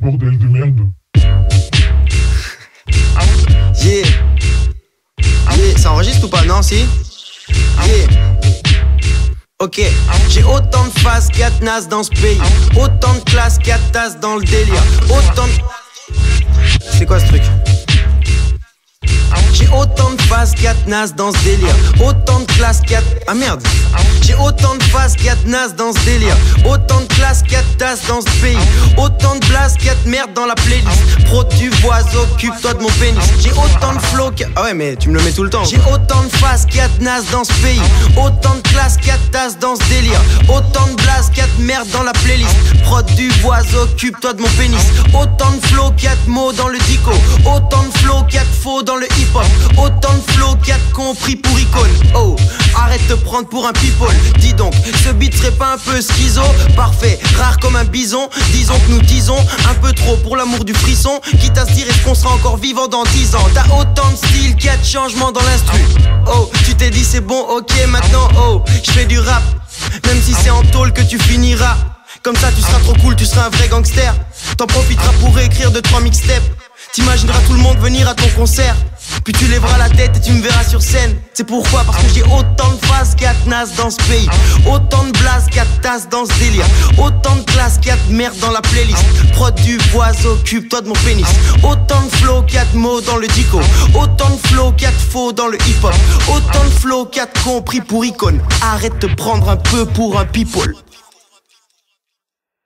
bordel de merde. Yeah. Yeah. Ça enregistre ou pas? Non, si. Yeah. Ok, j'ai autant de faces qu'il y a de nazes dans ce pays. Autant de classes qu'il y a de tasses dans le délire. Autant de... C'est quoi ce truc? J'ai autant de faces qu'il y a de nazes dans ce délire. Autant de classes qu'il y a de... Ah merde. J'ai autant de faces qu'il y a de nazes dans ce délire. Autant de classes qu'il y a de tasses dans ce pays. Autant de blases qu'il y a de merde dans la playlist. Pro tu vois, occupe-toi de mon pénis. J'ai autant de flow qu'il y a... Ah ouais mais tu me le mets tout le temps. J'ai autant de faces qu'il y a de nazes dans ce pays. Autant de classes qu'il y a de tasses dans ce délire. Autant de blases qu'il y a de merde dans la playlist. Pro tu vois, occupe-toi de mon pénis. Autant de flow qu'il y a de mots dans le dico. Autant de flow qu'il y a de faux dans le hip hop. Autant de flow qu'il y a de compris pour icône. Oh, arrête de prendre pour un people. Dis donc, ce beat serait pas un peu schizo? Parfait, rare comme un bison. Disons que nous disons un peu trop pour l'amour du frisson. Quitte à se dire est-ce qu'on sera encore vivant dans 10 ans. T'as autant de style qu'il y a de changement dans l'instru. Oh, tu t'es dit c'est bon, ok maintenant. Oh, je fais du rap. Même si c'est en tôle que tu finiras. Comme ça tu seras trop cool, tu seras un vrai gangster. T'en profiteras pour réécrire 2-3 mixtapes. T'imagineras tout le monde venir à ton concert. Puis tu lèveras la tête et tu me verras sur scène. C'est pourquoi, parce que j'ai autant de faces qu'il y a de nazes dans ce pays. Autant de blases qu'il y a de tasses dans ce délire. Autant de classes qu'il y a de merde dans la playlist. Prod du bois, occupe-toi de mon pénis. Autant de flow qu'il y a de mots dans le dico. Autant de flow qu'il y a de faux dans le hip-hop. Autant de flow qu'il y a de compris pour icône. Arrête de prendre un peu pour un people.